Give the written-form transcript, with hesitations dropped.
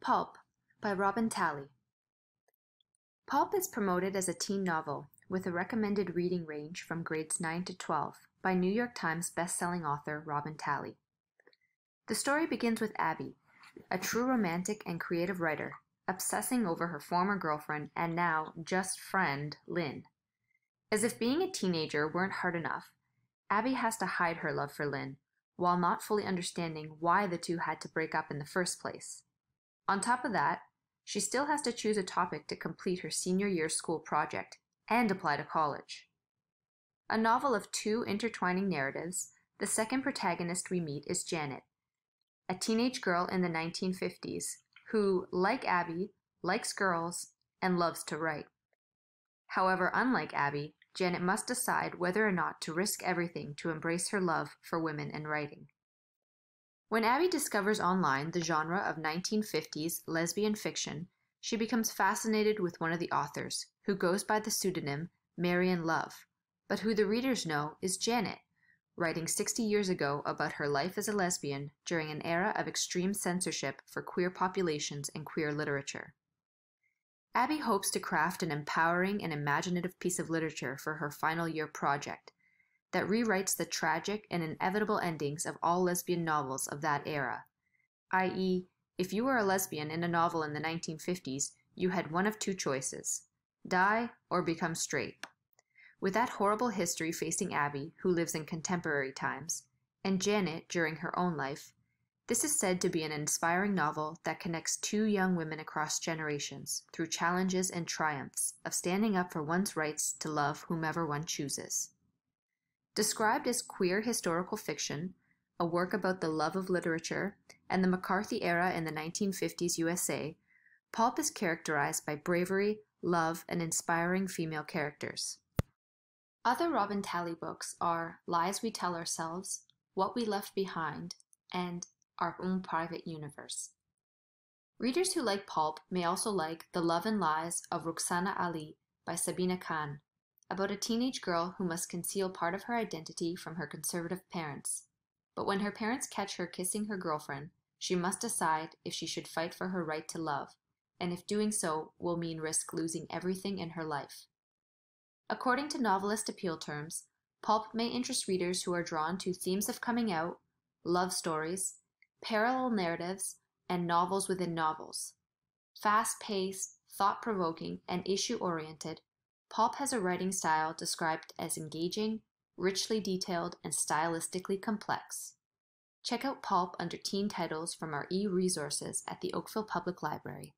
Pulp by Robin Talley. Pulp is promoted as a teen novel with a recommended reading range from grades 9 to 12 by New York Times best-selling author Robin Talley. The story begins with Abby, a true romantic and creative writer, obsessing over her former girlfriend and now just friend, Lynn. As if being a teenager weren't hard enough, Abby has to hide her love for Lynn, while not fully understanding why the two had to break up in the first place. On top of that, she still has to choose a topic to complete her senior year school project and apply to college. A novel of two intertwining narratives, the second protagonist we meet is Janet, a teenage girl in the 1950s who, like Abby, likes girls and loves to write. However, unlike Abby, Janet must decide whether or not to risk everything to embrace her love for women and writing. When Abby discovers online the genre of 1950s lesbian fiction, she becomes fascinated with one of the authors, who goes by the pseudonym Marian Love, but who the readers know is Janet, writing 60 years ago about her life as a lesbian during an era of extreme censorship for queer populations and queer literature. Abby hopes to craft an empowering and imaginative piece of literature for her final year project that rewrites the tragic and inevitable endings of all lesbian novels of that era, i.e., if you were a lesbian in a novel in the 1950s, you had one of two choices, die or become straight. With that horrible history facing Abby, who lives in contemporary times, and Janet during her own life, this is said to be an inspiring novel that connects two young women across generations through challenges and triumphs of standing up for one's rights to love whomever one chooses. Described as queer historical fiction, a work about the love of literature, and the McCarthy era in the 1950s USA, Pulp is characterized by bravery, love, and inspiring female characters. Other Robin Talley books are Lies We Tell Ourselves, What We Left Behind, and Our Own Private Universe. Readers who like Pulp may also like The Love and Lies of Rukhsana Ali by Sabina Khan, about a teenage girl who must conceal part of her identity from her conservative parents. But when her parents catch her kissing her girlfriend, she must decide if she should fight for her right to love, and if doing so will mean risk losing everything in her life. According to novelist appeal terms, Pulp may interest readers who are drawn to themes of coming out, love stories, parallel narratives, and novels within novels. Fast-paced, thought-provoking, and issue-oriented, Pulp has a writing style described as engaging, richly detailed, and stylistically complex. Check out Pulp under teen titles from our e-resources at the Oakville Public Library.